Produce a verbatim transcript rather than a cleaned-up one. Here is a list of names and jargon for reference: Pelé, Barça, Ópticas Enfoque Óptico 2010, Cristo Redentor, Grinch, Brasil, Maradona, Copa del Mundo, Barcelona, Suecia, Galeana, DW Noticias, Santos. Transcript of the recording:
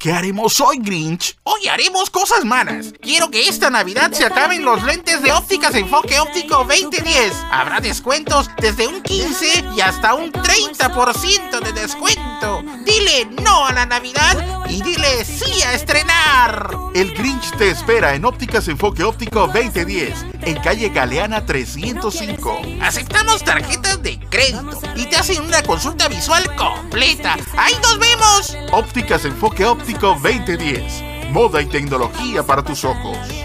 ¿Qué haremos hoy, Grinch? Hoy haremos cosas malas. Quiero que esta Navidad se acaben los lentes de Ópticas Enfoque Óptico veinte diez. Habrá descuentos desde un quince y hasta un treinta por ciento de descuento. Dile no a la Navidad y dile sí a estrenar. El Grinch te espera en Ópticas Enfoque Óptico veinte diez, en calle Galeana trescientos cinco. Aceptamos tarjetas de crédito y te hacen una consulta visual completa. ¡Ahí nos vemos! Ópticas Enfoque Óptico veinte diez. Moda y tecnología para tus ojos.